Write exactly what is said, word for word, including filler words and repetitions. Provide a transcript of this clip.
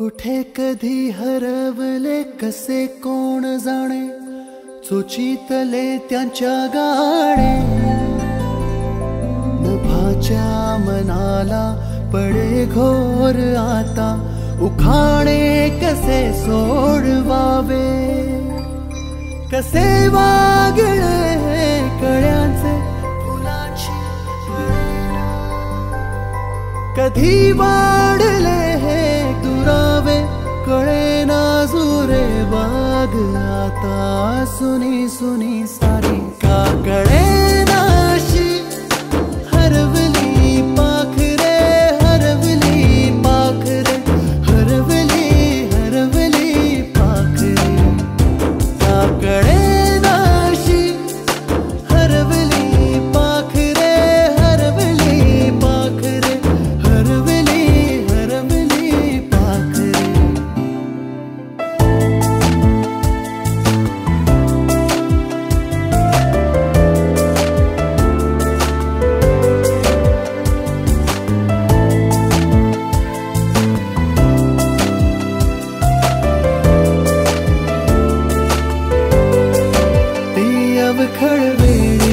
कोठे कधी हरवले कसे कोण जाणे, चोचीतले त्यांच्या गाणे, नभाच्या मनाला पडे घोर आता, उखाणे कसे सोडवावे, कसे वागले कळ्यांचे फुलांची कधी वाढले कळे नाजुरे बाग आता, सुनी सुनी सारी का कळे नाशी हरवली पाखरे, हरवली पाखरे, हरवली हरवली पाखरे, का कळे नाशी हरवली पाखरे, हरवली पाखरे, हरवली हरवली पाखरे। खड़बेड़ी